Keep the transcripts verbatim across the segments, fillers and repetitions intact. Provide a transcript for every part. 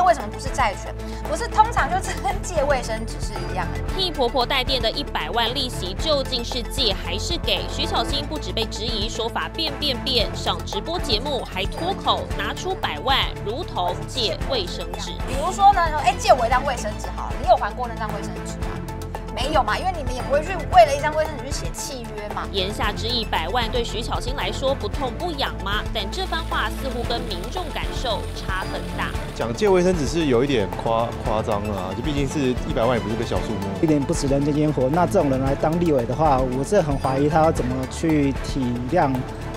店为什么不是债权？不是通常就是跟借卫生纸是一样的。替婆婆带电的一百万利息究竟是借还是给？徐巧芯不只被质疑说法变变变，上直播节目还脱口拿出百万，如同借卫生纸。比如说呢，哎、欸，借我一张卫生纸好了，你有还过那张卫生纸吗？ 没有嘛，因为你们也不会去为了一张卫生纸去写契约嘛。言下之意，百万对徐巧芯来说不痛不痒吗？但这番话似乎跟民众感受差很大。讲借卫生纸是有一点夸夸张啦，就毕竟是一百万也不是个小数目，有点不食人间烟火。那这种人来当立委的话，我是很怀疑他要怎么去体谅。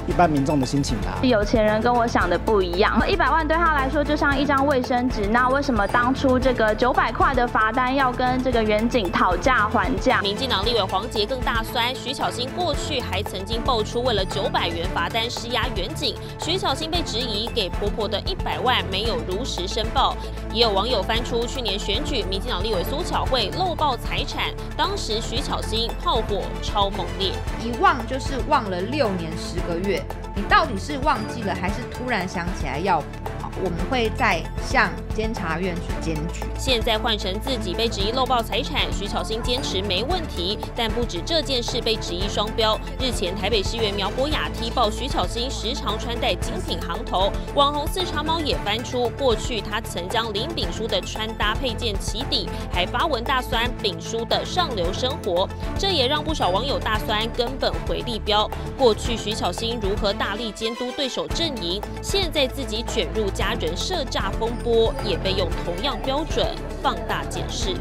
一般民众的心情啦、啊，有钱人跟我想的不一样。一百万对他来说就像一张卫生纸，那为什么当初这个九百块的罚单要跟这个远景讨价还价？民进党立委黄捷更大酸，徐巧芯过去还曾经爆出为了九百元罚单施压远景，徐巧芯被质疑给婆婆的一百万没有如实申报。也有网友翻出去年选举民进党立委苏巧慧漏报财产，当时徐巧芯炮火超猛烈，一忘就是忘了六年十个月。 你到底是忘记了，还是突然想起来要？我们会再向监察院去检举。现在换成自己被质疑漏报财产，徐巧芯坚持没问题，但不止这件事被质疑双标。日前，台北市议员苗博雅踢爆徐巧芯时常穿戴精品行头，网红四叉猫也翻出过去他曾将林秉樞的穿搭配件起底，还发文大酸秉樞的上流生活，这也让不少网友大酸根本回力标。过去徐巧芯。 如何大力监督对手阵营？现在自己卷入家人涉诈风波，也被用同样标准放大检视。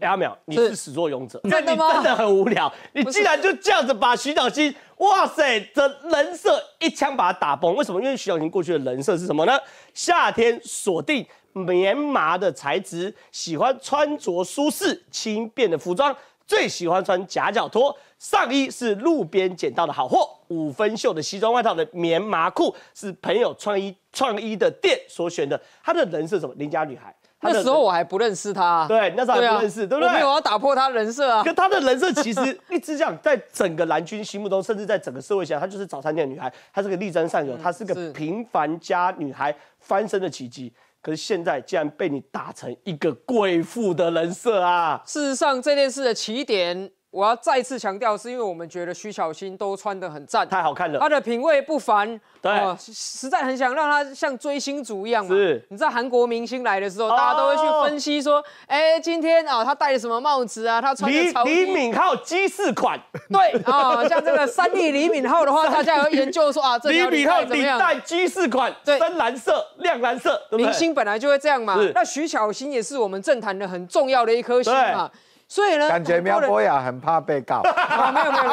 哎，阿淼，你是始作俑者，真的吗？真的很无聊，你竟然就这样子把徐巧芯，哇塞，这人设一枪把他打崩。为什么？因为徐巧芯过去的人设是什么呢？夏天锁定棉麻的材质，喜欢穿着舒适轻便的服装。 最喜欢穿夹脚拖，上衣是路边捡到的好货，五分袖的西装外套的棉麻裤是朋友创意创意的店所选的。他的人设什么？邻家女孩。那时候我还不认识他、啊，对，那时候还不认识， 對,、啊、对不对？我没有要打破他人设啊。可他的人设其实一直讲，在整个蓝军心目中，甚至在整个社会下，她就是早餐店女孩，她是个力争上游，她是个平凡家女孩翻身的奇迹。 可是现在竟然被你打成一个贵妇的人设啊！事实上，这件事的起点，我要再次强调，是因为我们觉得徐巧芯都穿得很赞，太好看了，她的品味不凡，对、呃，实在很想让她像追星族一样嘛。是，你知道韩国明星来的时候，哦、大家都会去分析说，哎、欸，今天啊，她戴了什么帽子啊，她穿的潮。李李敏镐基式款，对啊、呃，像这个三立李敏镐的话，大家有研究说啊，这李敏镐领带基式款，深蓝色。 亮蓝色，对对明星本来就会这样嘛。那徐巧芯也是我们政坛的很重要的一颗星嘛，所以呢，感觉苗博雅很怕被告。啊、没有没有没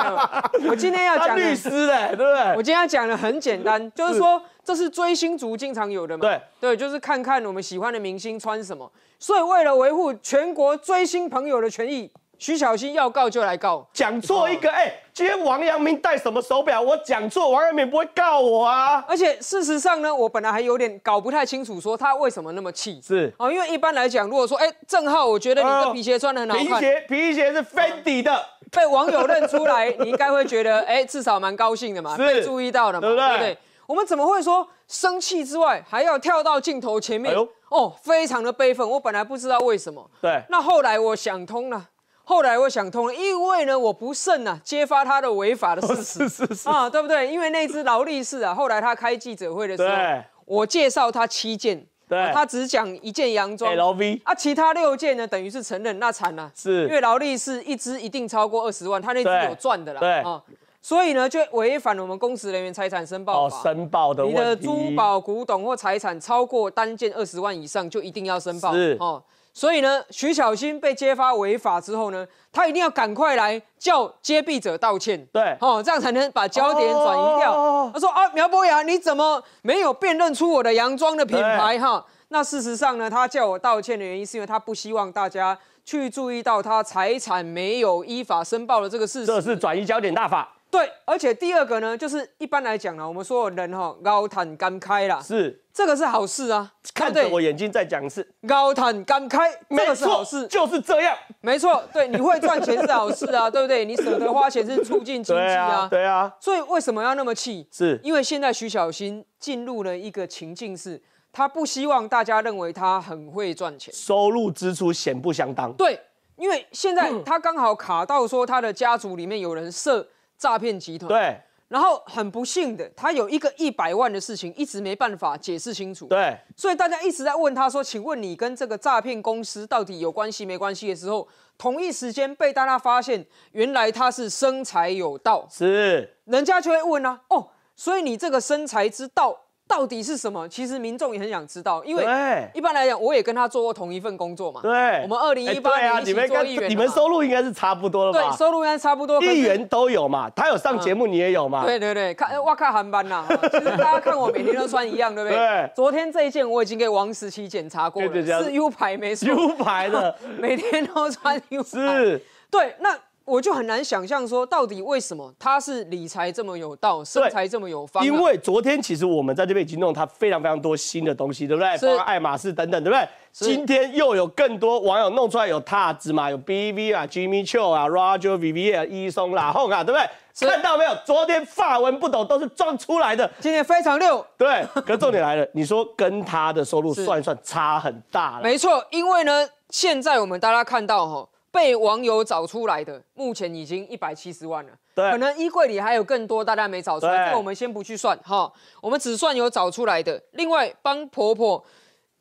有，我今天要讲律师嘞，对不对？我今天要讲的很简单，就是说是这是追星族经常有的嘛。对对，就是看看我们喜欢的明星穿什么。所以为了维护全国追星朋友的权益。 徐巧芯要告就来告，讲错一个哎、欸！今天王阳明戴什么手表，我讲错，王阳明不会告我啊。而且事实上呢，我本来还有点搞不太清楚，说他为什么那么气是啊、哦？因为一般来讲，如果说哎，正皓，我觉得你的皮鞋穿得很好看，皮鞋皮鞋是 Fendi 的、哦，被网友认出来，你应该会觉得哎、欸，至少蛮高兴的嘛，被注意到了嘛，对不对？对不对？我们怎么会说生气之外还要跳到镜头前面？哎、哦，非常的悲愤，我本来不知道为什么。对，那后来我想通了。 后来我想通了，因为呢，我不慎啊揭发他的违法的事实，哦、是是是啊，对不对？因为那只劳力士啊，后来他开记者会的时候，我介绍他七件，对、啊，他只讲一件洋装 L V 啊，其他六件呢，等于是承认那惨了、啊，是，因为劳力士一只一定超过二十万，他那只有赚的啦，对啊。 所以呢，就违反我们公职人员财产申报法。哦，申报的问题。你的珠宝、古董或财产超过单件二十万以上，就一定要申报。是哦。所以呢，徐巧芯被揭发违法之后呢，他一定要赶快来叫揭弊者道歉。对。哦，这样才能把焦点转移掉。哦、他说啊，苗博雅，你怎么没有辨认出我的洋装的品牌？哈。那事实上呢，他叫我道歉的原因是因为他不希望大家去注意到他财产没有依法申报的这个事实。这是转移焦点大法。 对，而且第二个呢，就是一般来讲呢，我们所有人哈、哦，高谈敢开啦，是这个是好事啊。看着我眼睛再讲一次，高谈敢开，这个是好事，就是这样，没错。对，你会赚钱是好事啊，对不对？你舍得花钱是促进经济啊，对啊。对啊所以为什么要那么气？是因为现在徐巧芯进入了一个情境是，他不希望大家认为他很会赚钱，收入支出显不相当。对，因为现在他刚好卡到说他的家族里面有人涉诈骗集团。对。 然后很不幸的，他有一个一百万的事情一直没办法解释清楚。对，所以大家一直在问他说：“请问你跟这个诈骗公司到底有关系没关系？”的时候，同一时间被大家发现，原来他是生财有道。是，人家就会问啊，哦，所以你这个生财之道到底是什么？其实民众也很想知道，因为一般来讲，我也跟他做过同一份工作嘛。对，我们二零一八年一起做议员，你们收入应该是差不多了吧？对，收入应该差不多，议员都有嘛。他有上节目，你也有嘛？对对对，看我看韩版啦，就是大家看我每天都穿一样，对不对？对。昨天这一件我已经给王时期检查过了，是 U 牌没错 ，U 牌的，每天都穿 U 牌。是。对，那。 我就很难想象说，到底为什么他是理财这么有道，生财这么有方、啊？因为昨天其实我们在这边已经弄他非常非常多新的东西，对不对？包括爱马仕等等，对不对？今天又有更多网友弄出来，有踏子嘛，有 B V 啊 ，Jimmy Choo 啊 ，Roger Vivier 伊松拉后啊，对不对？ 看到没有？昨天法文不懂都是撞出来的，今天非常溜。对，可重点来了，你说跟他的收入算一算，差很大了。没错，因为呢，现在我们大家看到哈。 被网友找出来的，目前已经一百七十万了。对，可能衣柜里还有更多，大家没找出来。这个我们先不去算哈，我们只算有找出来的。另外，帮婆婆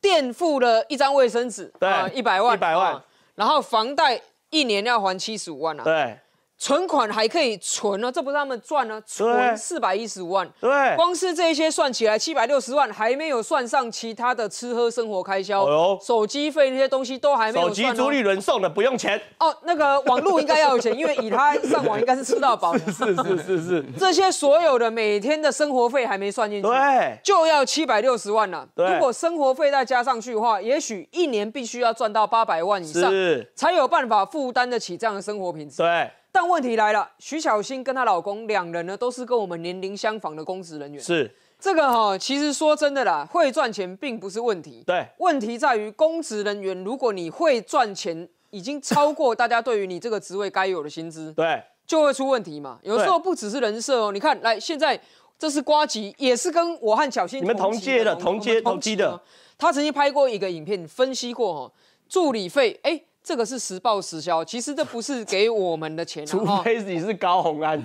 垫付了一张卫生纸，对，一百万，一百万。然后房贷一年要还七十五万啊。对，存款还可以存哦，这不是他们赚呢，存四百一十五万。对，光是这些算起来七百六十万，还没有算上其他的吃喝生活开销，手机费那些东西都还没有算。手机朱立伦送的不用钱哦，那个网络应该要有钱，因为以他上网应该是吃到饱。是是是是是，这些所有的每天的生活费还没算进去，对，就要七百六十万了。如果生活费再加上去的话，也许一年必须要赚到八百万以上，才有办法负担得起这样的生活品质。对。 但问题来了，徐巧芯跟她老公两人呢，都是跟我们年龄相仿的公职人员。是这个哈、哦，其实说真的啦，会赚钱并不是问题。对，问题在于公职人员，如果你会赚钱，已经超过大家对于你这个职位该有的薪资，对，就会出问题嘛。有时候不只是人设哦，你看，来现在这是呱吉，也是跟我和巧芯你们同届的，同届同期的。他曾经拍过一个影片，分析过哈、哦，助理费，哎。 这个是实报实销，其实这不是给我们的钱、啊，除非你是高虹安，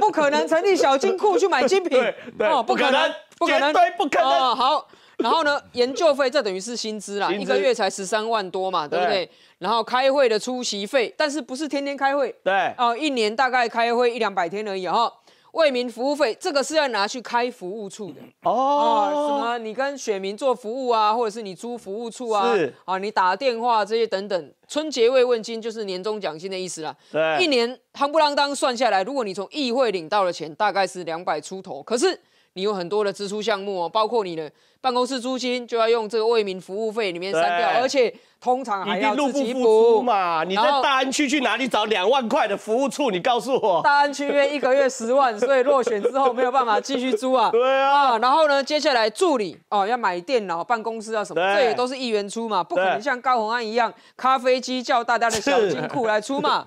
不可能成立小金库去买精品，哦，不可能，不可能，绝对不可能、哦。好，然后呢，研究费这等于是薪资啦，资一个月才十三万多嘛，对不对？对然后开会的出席费，但是不是天天开会？对，哦、呃，一年大概开会一两百天而已哈、哦。 为民服务费，这个是要拿去开服务处的哦、呃。什么？你跟选民做服务啊，或者是你租服务处啊，啊，你打电话这些等等。春节慰问金就是年终奖金的意思啦。对，一年夯不啷当算下来，如果你从议会领到的钱，大概是两百出头。可是你有很多的支出项目哦，包括你的办公室租金就要用这个为民服务费里面删掉，而且通常还要自己补嘛。你在大安区去哪里找两万块的服务处？你告诉我。大安区因为一个月十万，所以落选之后没有办法继续租啊。对啊、嗯。然后呢，接下来助理哦要买电脑、办公室啊什么，这也都是议员出嘛，不可能像高虹安一样咖啡机叫大家的小金库来出嘛。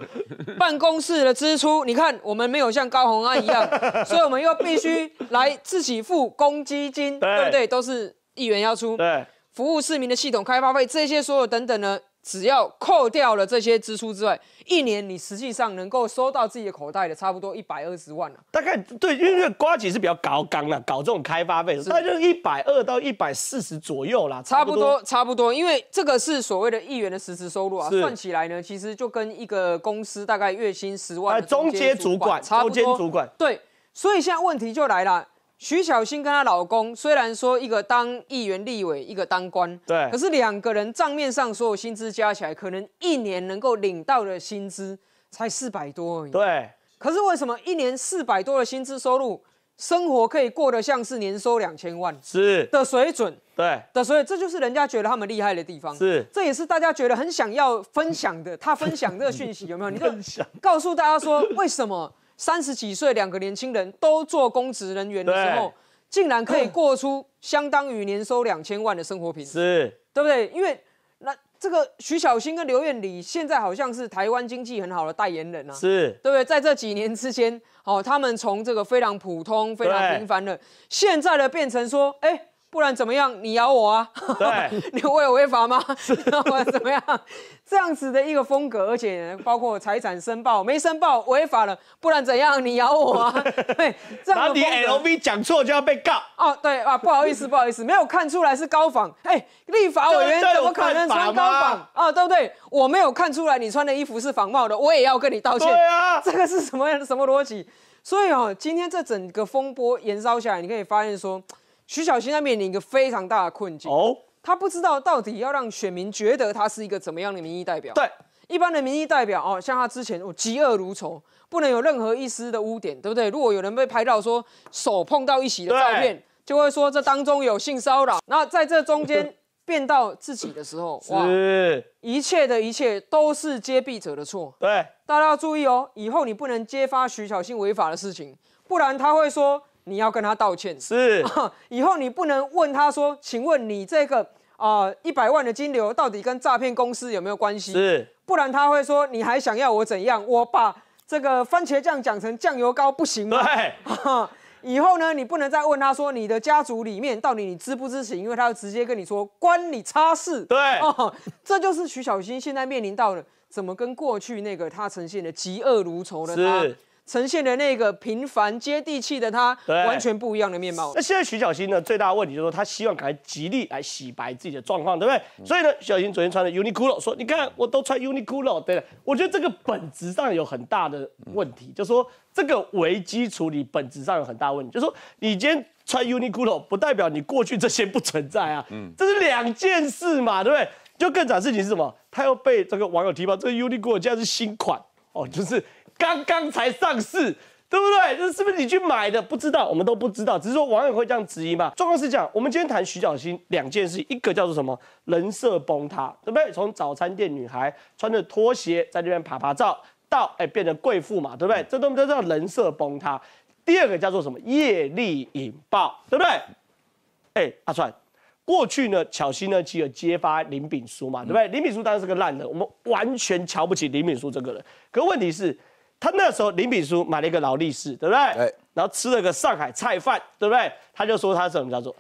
办公室的支出，你看我们没有像高虹安一样，所以我们又必须来自。 自己付公积金， 对， 对不对？都是议员要出。对，服务市民的系统开发费，这些所有等等呢，只要扣掉了这些支出之外，一年你实际上能够收到自己的口袋的差不多一百二十万了、啊。大概对，因为呱吉是比较高纲啦，搞这种开发费，大概就是一百二到一百四十左右啦，差不多，差不多。因为这个是所谓的议员的实时收入啊，算起来呢，其实就跟一个公司大概月薪十万的中阶主管，差不多。中阶主管，对。所以现在问题就来了。 徐巧芯跟她老公虽然说一个当议员、立委，一个当官，对，可是两个人账面上所有薪资加起来，可能一年能够领到的薪资才四百多而已。对，可是为什么一年四百多的薪资收入，生活可以过得像是年收两千万是的水准？对的，所以这就是人家觉得他们厉害的地方。是，这也是大家觉得很想要分享的。他分享这个讯息有没有？你就告诉大家说为什么？ 三十几岁，两个年轻人都做公职人员的时候，竟然可以过出相当于年收两千万的生活品质，是，对不对？因为那这个徐巧芯跟刘燕里现在好像是台湾经济很好的代言人啊，是对不对？在这几年之间，哦，他们从这个非常普通、非常平凡的，现在的变成说，哎，不然怎么样？你咬我啊？对，你我有违法吗？那我怎么样？这样子的一个风格，而且包括财产申报没申报违法了，不然怎样？你咬我啊？对，这样的风格。然后你 L V 讲错就要被告。哦，对啊，不好意思，不好意思，没有看出来是高仿。哎。 立法委员怎么可能穿高仿啊？对不对？我没有看出来你穿的衣服是仿冒的，我也要跟你道歉。对啊，这个是什么什么逻辑？所以哦，今天这整个风波延烧下来，你可以发现说，徐巧芯在面临一个非常大的困境。哦，他不知道到底要让选民觉得他是一个怎么样的民意代表。对，一般的民意代表哦，像他之前哦，嫉恶如仇，不能有任何一丝的污点，对不对？如果有人被拍到说手碰到一起的照片，就会说这当中有性骚扰。那在这中间。 变到自己的时候，哇，一切的一切都是揭弊者的错。对，大家要注意哦，以后你不能揭发徐巧芯违法的事情，不然他会说你要跟他道歉。是、啊，以后你不能问他说，请问你这个啊一百万的金流到底跟诈骗公司有没有关系？是，不然他会说你还想要我怎样？我把这个番茄酱讲成酱油膏不行吗？对。啊 以后呢，你不能再问他说你的家族里面到底你知不知情，因为他会直接跟你说关你叉事。对、哦，这就是徐巧芯现在面临到的，怎么跟过去那个他呈现的嫉恶如仇的他，呈现的那个平凡接地气的他，完全不一样的面貌。那现在徐巧芯呢，最大的问题就是说他希望赶快极力来洗白自己的状况，对不对？嗯、所以呢，小新昨天穿的 Uniqlo 说，你看我都穿 Uniqlo， 对了，我觉得这个本质上有很大的问题，嗯、就是说。 这个危机处理本质上有很大问题，就是说你今天穿 Uniqlo 不代表你过去这些不存在啊，嗯，这是两件事嘛，对不对？就更惨事情是什么？他又被这个网友提报，这个 Uniqlo 现在是新款哦，就是刚刚才上市，对不对？这是不是你去买的？不知道，我们都不知道，只是说网友会这样质疑嘛。状况是这样，我们今天谈徐巧芯两件事，一个叫做什么人设崩塌，对不对？从早餐店女孩穿着拖鞋在那边爬爬照。 到哎、欸、变成贵妇嘛，对不对？嗯、这都叫人设崩塌。第二个叫做什么？业力引爆，对不对？哎、欸，阿川，过去呢，巧芯呢，只有揭发林秉樞嘛，对不对？嗯、林秉樞当然是个烂人，我们完全瞧不起林秉樞这个人。可问题是，他那时候林秉樞买了一个劳力士，对不对？欸、然后吃了个上海菜饭，对不对？他就说他什么叫做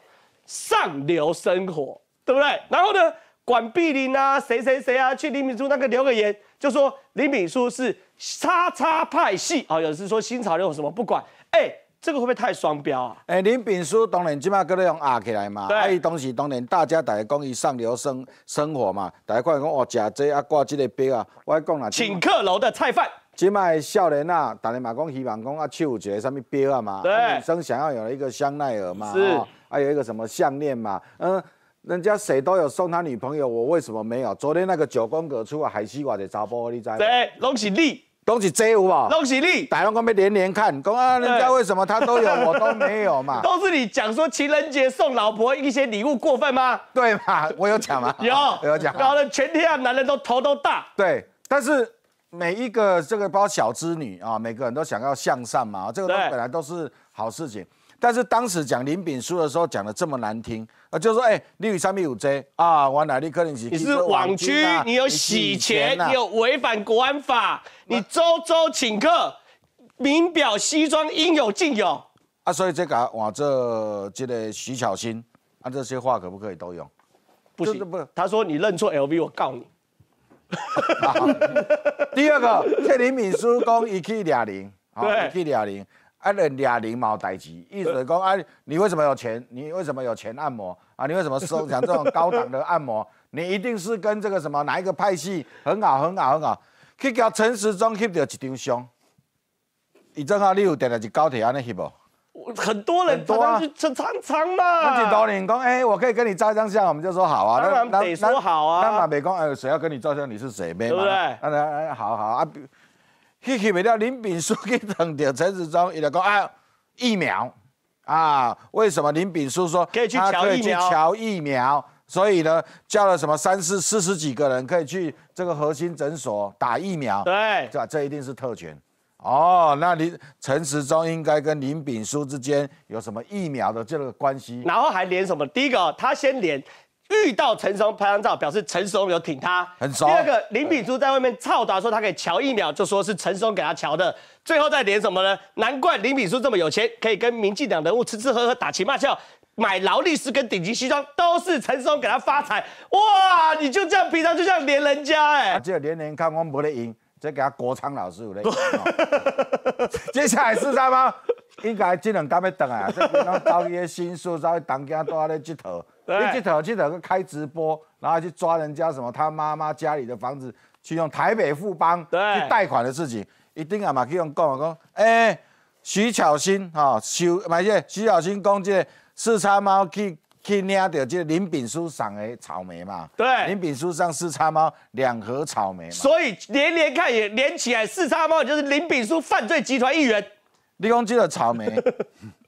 上流生活，对不对？然后呢？ 管碧玲啊，谁谁谁啊，去林秉樞那个留个言，就说林秉樞是叉叉派系啊、哦，有时说新潮流什么不管，哎、欸，这个会不会太双标啊？哎、欸，林秉枢当然即马搁咧用压起来嘛，啊，伊当时当然大家大家讲伊上流生生活嘛，大家看讲哦，食这啊挂这个表啊，我讲啦，请客楼的菜饭。 即卖少年啊，大家嘛讲希望讲啊，手有一个什么表啊嘛，啊女生想要有一个香奈儿嘛，是、哦，还有一个什么项链嘛，嗯。 人家谁都有送他女朋友，我为什么没有？昨天那个九宫格出来海西瓜的查波，你知道吗？对，拢是你，拢是这有无？拢是你，大家讲要连连看，讲啊，人家为什么他都有，我都没有嘛？都是你讲说情人节送老婆一些礼物过分吗？对嘛，我有讲嘛，有有讲，搞得全天下男人都头都大。对，但是每一个这个包小织女啊，每个人都想要向善嘛，这个本来都是好事情。 但是当时讲林秉樞的时候讲的这么难听，啊，就说哎、欸，你有啥咪有这啊？我哪里可能是、啊、你是网军，你有洗钱，啊、你有违反国安法，你周周请客，名表西装应有尽有。啊，所以这个我这这个徐巧芯，啊，这些话可不可以都用？不行，不，他说你认错 L V， 我告你。第二个，这林秉樞讲一去俩零，对，一去俩零。 啊，人俩零毛代志，意思讲啊，你为什么有钱？你为什么有钱按摩啊？你为什么收讲这种高档的按摩？你一定是跟这个什么哪一个派系很好很好很好，去跟陈时中翕到一张相。伊正好你有定来去高铁安尼翕无？很多人都啊，常常嘛。那很多人讲，哎、欸，我可以跟你照一张相，我们就说好啊。当然得说好啊。那嘛别讲，哎，谁要跟你照相？你是谁？没嘛。对不对？那那好好啊。 去去不了，林秉樞去等到陈时中，伊就讲啊，疫苗啊，为什么林秉樞说可以去瞧疫苗？所以呢，叫了什么三四四十几个人可以去这个核心诊所打疫苗。对，这这一定是特权哦。那林陈时中应该跟林秉樞之间有什么疫苗的这个关系？然后还连什么？第一个，他先连遇到陈时中拍张照，表示陈时中有挺他。很熟。第二个，林秉樞在外面操打说他可以瞧一秒，就说是陈时中给他瞧的。最后再连什么呢？难怪林秉樞这么有钱，可以跟民进党人物吃吃喝喝、打情骂俏。 买劳力士跟顶级西装都是陈时中给他发财，哇！你就这样平常就这样连人家哎、欸啊，这连连看我没得赢，这给他国昌老师有嘞。接下来是啥吗？应该这两天要等啊，这平常招一些新术，招一当家都在那佚佗，那佚佗佚佗个开直播，然后去抓人家什么他妈妈家里的房子，去用台北富邦去贷款的事情，一定啊嘛去用讲讲，哎、欸，徐巧芯啊，收买这徐巧芯讲这個。 四叉猫去去领到这林秉樞赏的草莓嘛？对，林秉樞上四叉猫两盒草莓嘛。所以连连看也连起来，四叉猫就是林秉樞犯罪集团一员。你讲这个草莓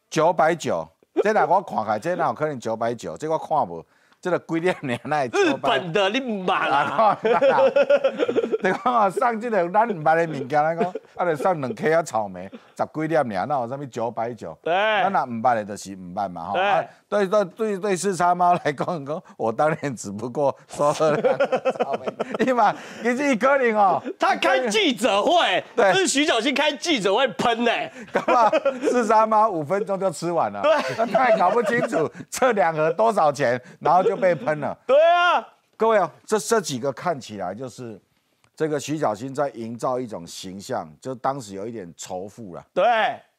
九百九，这哪我看开，这哪有可能九百九？这我看无，这个规定年来日本的你唔捌啦。你讲啊，上这个咱唔捌的物件，咱讲啊，就上两颗啊草莓，十几粒尔，哪有啥物九百九？对，咱若唔捌的，就是唔捌嘛吼。对对对对，四叉猫来讲，讲我当年只不过说了两个草莓，伊嘛，伊是一个人哦。他开记者会，对，是徐巧芯开记者会喷呢。干嘛？四叉猫五分钟就吃完了。对，他也搞不清楚这两盒多少钱，然后就被喷了。对啊，各位哦，这这几个看起来就是。 这个徐巧芯在营造一种形象，就当时有一点仇富了，对，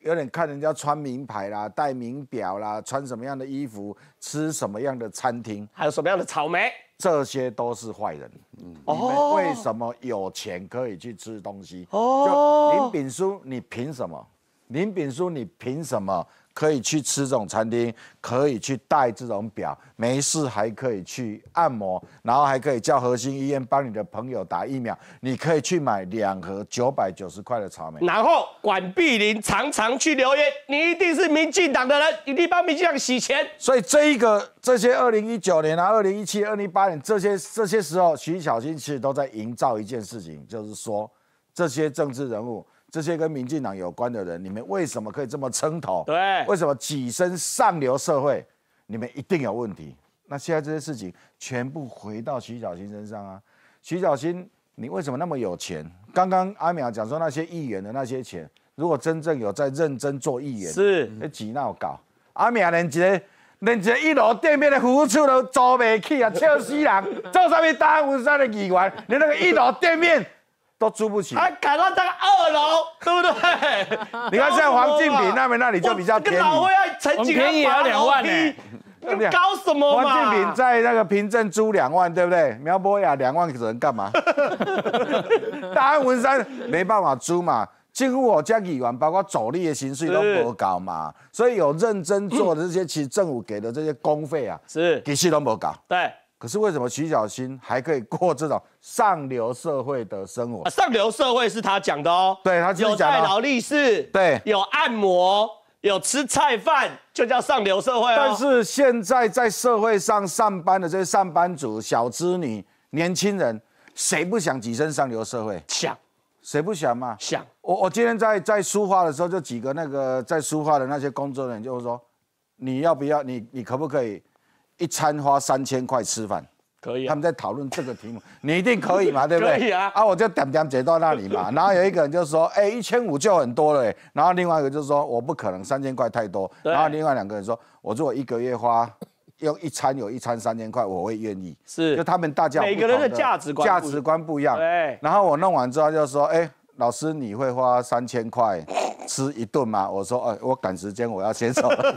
有点看人家穿名牌啦、戴名表啦、穿什么样的衣服、吃什么样的餐厅，还有什么样的草莓，这些都是坏人。嗯，哦、你们为什么有钱可以去吃东西？哦，就林秉樞，你凭什么？林秉樞，你凭什么可以去吃这种餐厅，可以去戴这种表，没事还可以去按摩，然后还可以叫核心医院帮你的朋友打疫苗，你可以去买两盒九百九十块的草莓。然后管碧玲常常去留言，你一定是民进党的人，一定帮民进党洗钱。所以这一个这些二零一九年啊、二零一七、二零一八年这些这些时候，徐巧芯其实都在营造一件事情，就是说这些政治人物。 这些跟民进党有关的人，你们为什么可以这么称头？对，为什么跻身上流社会？你们一定有问题。那现在这些事情全部回到徐巧芯身上啊！徐巧芯，你为什么那么有钱？刚刚阿淼讲说那些议员的那些钱，如果真正有在认真做议员，是那几闹搞。阿淼连一个连一个一楼店面的服务处都租不起啊，笑死人！做啥物大安文山的议员，连那个一楼店面。 都租不起，还改到这个二楼，对不对？你看像黄靖平那边那里就比较便宜，跟老魏啊、陈景安也两万呢，搞什么嘛？黄靖平在那个平镇租两万，对不对？苗博雅两万只能干嘛？大安文山没办法租嘛，近乎我家议员包括走力的薪水都没搞嘛，所以有认真做的这些，其实政府给的这些公费啊，是其实都没搞。对。 可是为什么徐巧芯还可以过这种上流社会的生活？啊、上流社会是他讲的哦，对他自己讲的、哦、有戴劳力士，对，有按摩，有吃菜饭，就叫上流社会、哦。但是现在在社会上上班的这些上班族、小资女、年轻人，谁不想跻身上流社会？想，谁不想嘛？想。我我今天在在书画的时候，就几个那个在书画的那些工作人员就说，你要不要？你你可不可以？ 一餐花三千块吃饭，可以、啊。他们在讨论这个题目，你一定可以嘛，对不对？可以啊。啊，我就点点解到那里嘛。然后有一个人就说：“哎、欸，一千五就很多了、欸。”然后另外一个就说：“我不可能，三千块太多。”然后另外两个人说：“我如果一个月花用一餐有一餐三千块，我会愿意。”是，就他们大家每个人的价值观价值观不一样。对。然后我弄完之后就说：“哎、欸，老师，你会花三千块？” 吃一顿嘛，我说，哎、欸，我赶时间，我要先走了。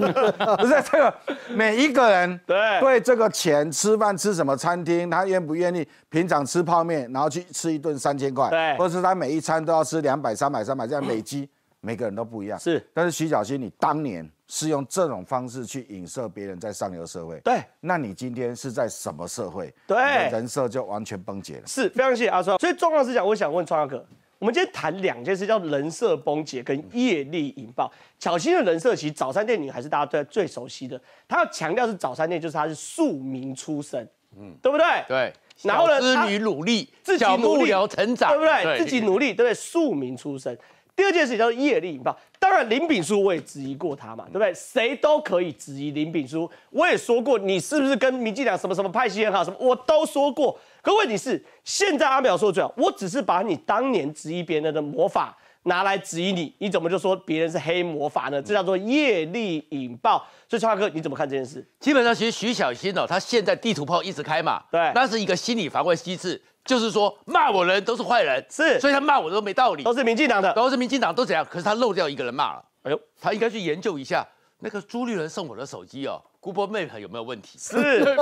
不是这个，每一个人对对这个钱吃饭吃什么餐厅，他愿不愿意？平常吃泡面，然后去吃一顿三千块，对，或者是他每一餐都要吃两百、三百、三百这样累积，每个人都不一样。是，但是徐巧芯，你当年是用这种方式去影射别人在上流社会，对，那你今天是在什么社会？对，你的人设就完全崩解了。是，非常谢谢阿川。所以重要是讲，我想问川哥。 我们今天谈两件事，叫人设崩解跟业力引爆。巧芯的人设其实早餐店女孩是大家最最熟悉的，她要强调是早餐店，就是她是庶民出身，嗯，对不对？对。然后呢，小资女努力，自己努力成长，对不对？自己努力，对不对？庶民出身。第二件事情叫做业力引爆。当然当然林秉樞我也质疑过他嘛，对不对？谁都可以质疑林秉樞，我也说过你是不是跟民进党什么什么派系很好，什么我都说过。可问题是，现在阿苗说最好，我只是把你当年质疑别人的魔法拿来质疑你，你怎么就说别人是黑魔法呢？这叫做业力引爆。所以超哥，你怎么看这件事？基本上，其实徐小新哦，他现在地图炮一直开嘛，对，那是一个心理防卫机制，就是说骂我人都是坏人，是，所以他骂我都没道理，都是民进党的，都是民进党都怎样？可是他漏掉一个人骂了，哎呦，他应该去研究一下那个朱立伦送我的手机哦。Google Map 有没有问题？是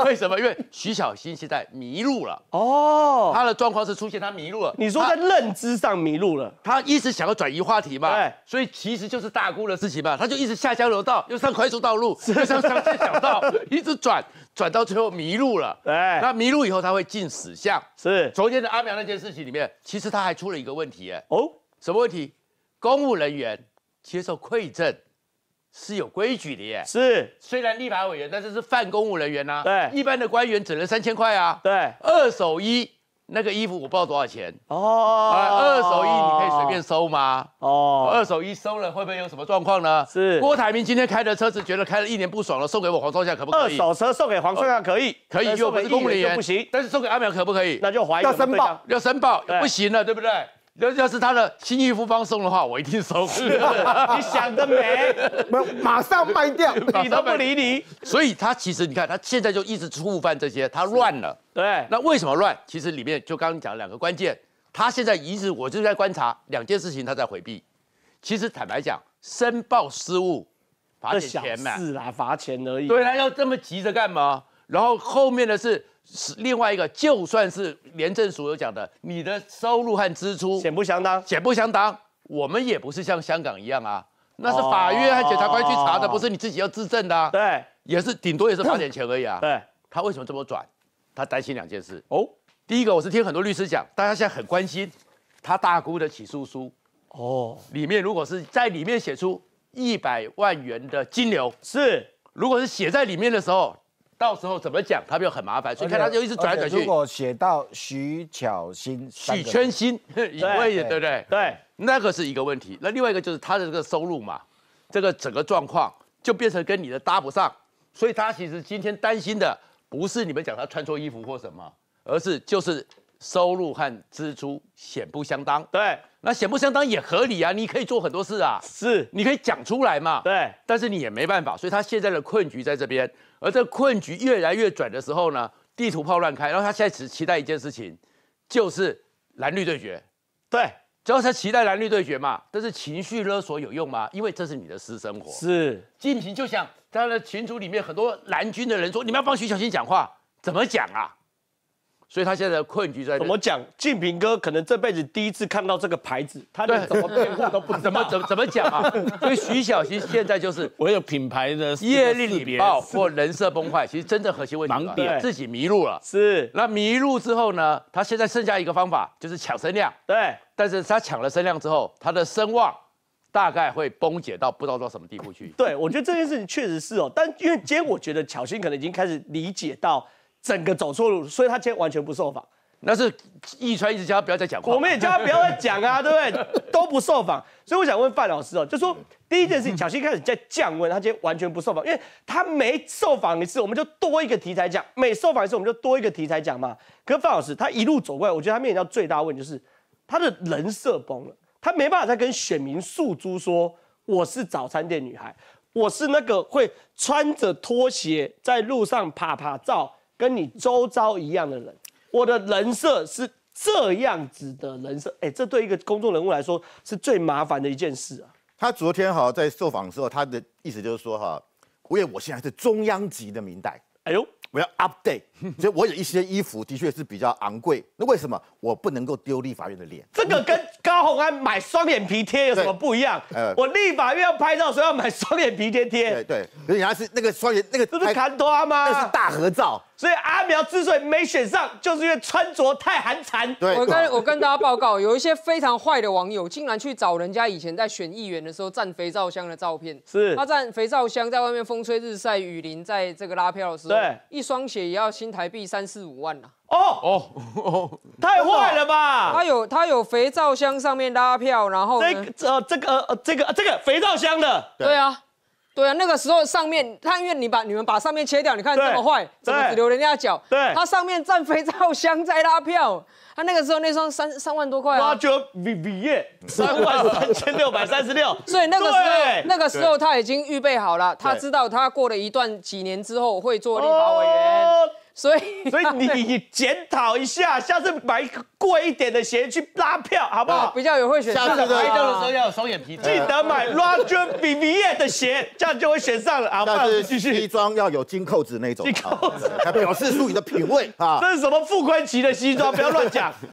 为什么？因为徐小新现在迷路了哦，他的状况是出现他迷路了。你说在认知上迷路了，他一直想要转移话题嘛，对，所以其实就是大姑的事情嘛，他就一直下交流道，又上快速道路，又上乡间小道，一直转，转到最后迷路了。对，那迷路以后他会进死巷。是，昨天的阿苗那件事情里面，其实他还出了一个问题，哎，哦，什么问题？公务人员接受馈赠。是有规矩的耶，是虽然立法委员，但是是泛公务人员呐、啊。对，一般的官员只能三千块啊。对，二手衣那个衣服我不知道多少钱哦、啊。二手衣你可以随便收吗？哦，二手衣收了会不会有什么状况呢？是郭台铭今天开的车子，觉得开了一年不爽了，送给我黄双夏可不可以？二手车送给黄双夏可以，可以，又不是公务人员不行。但是送给阿苗可不可以？那就怀疑要申报，要申报不行了，对不对？要要是他的新义夫方送的话，我一定收。你想得美，马上卖掉，你都不理你。所以他其实你看，他现在就一直触犯这些，他乱了。对，那为什么乱？其实里面就刚刚讲两个关键，他现在一直我就在观察两件事情，他在回避。其实坦白讲，申报失误，罚钱嘛，是啊，罚钱而已。对，他要这么急着干嘛？然后后面的是。另外一个，就算是廉政署有讲的，你的收入和支出显不相当，显不相当。我们也不是像香港一样啊，那是法院和检察官去查的，哦、不是你自己要自证的、啊。对，也是顶多也是罚点钱而已啊。对，他为什么这么转？他担心两件事哦。第一个，我是听很多律师讲，大家现在很关心他大姑的起诉书哦，里面如果是在里面写出一百万元的金流，是，如果是写在里面的时候。到时候怎么讲，他就很麻烦，所以看他就一直转来转去。如果写到徐巧芯、许圈心，一位对不对？对，那个是一个问题。那另外一个就是他的这个收入嘛，这个整个状况就变成跟你的搭不上，所以他其实今天担心的不是你们讲他穿错衣服或什么，而是就是收入和支出显不相当。对，那显不相当也合理啊，你可以做很多事啊，是，你可以讲出来嘛。对，但是你也没办法，所以他现在的困局在这边。而这困局越来越转的时候呢，地图炮乱开，然后他现在只期待一件事情，就是蓝绿对决。对，只要他期待蓝绿对决嘛，但是情绪勒索有用吗？因为这是你的私生活。是，近平就想他的群组里面很多蓝军的人说，你们要帮徐小新讲话，怎么讲啊？所以他现在的困局在怎么讲？静平哥可能这辈子第一次看到这个牌子，他连怎么辩护都不知道怎么怎么怎么讲啊！所以徐小新现在就是我有品牌的业力引爆或人设崩坏，其实真正核心问题盲点自己迷路了。是，那迷路之后呢？他现在剩下一个方法就是抢声量。对，但是他抢了声量之后，他的声望大概会崩解到不知道到什么地步去。对，我觉得这件事情确实是哦，但因为今天我觉得巧芯可能已经开始理解到。整个走错路，所以他今天完全不受访。那是易川一直叫他不要再讲话，我们也叫他不要再讲啊，对不对？都不受访，所以我想问范老师哦，就说第一件事情，小新开始在降温，他今天完全不受访，因为他每受访一次，我们就多一个题材讲；每受访一次，我们就多一个题材讲嘛。可是范老师他一路走过来，我觉得他面临到最大的问题就是他的人设崩了，他没办法再跟选民诉诸说我是早餐店女孩，我是那个会穿着拖鞋在路上啪啪照。跟你周遭一样的人，我的人设是这样子的人设，哎、欸，这对一个公众人物来说是最麻烦的一件事啊。他昨天哈在受访的时候，他的意思就是说哈，因为我现在是中央级的明代，哎呦，我要 update， 所以我有一些衣服的确是比较昂贵，那为什么我不能够丢立法院的脸？这个跟高虹安买双眼皮贴有什么不一样？呃、我立法院要拍照，所以要买双眼皮贴贴。对对，而且他是那个双眼那个，这是砍头啊吗？那是大合照。所以阿苗之所以没选上，就是因为穿着太寒蝉。对，我跟我跟大家报告，有一些非常坏的网友，竟然去找人家以前在选议员的时候蘸肥皂箱的照片。是，他蘸肥皂箱在外面风吹日晒雨淋，在这个拉票的时候，对，一双鞋也要新台币三四五万呐、啊。哦哦，太坏了吧！它有它有肥皂箱上面拉票，然后这个呃这个呃这个这个肥皂箱的，对啊。 对啊，那个时候上面，他因为你把你们把上面切掉，你看这么坏，怎么只留人家脚？对，他上面站肥皂箱在拉票，他那个时候那双三三万多块啊 ，Roger Vivier 三万三千六百三十六，所以那个时候那个时候他已经预备好了，他知道他过了一段几年之后会做立法委员，哦、所以所以你检讨一下，下次买贵一点的鞋去拉票好不好？比较有会选。下次拍照的时候要有双眼皮，记得买 Roger Vivier 的鞋。 这样就会选上了啊！但是继续，西装要有金扣子那种，金扣子，表示出你的品味啊！这是什么傅昆奇的西装？不要乱讲。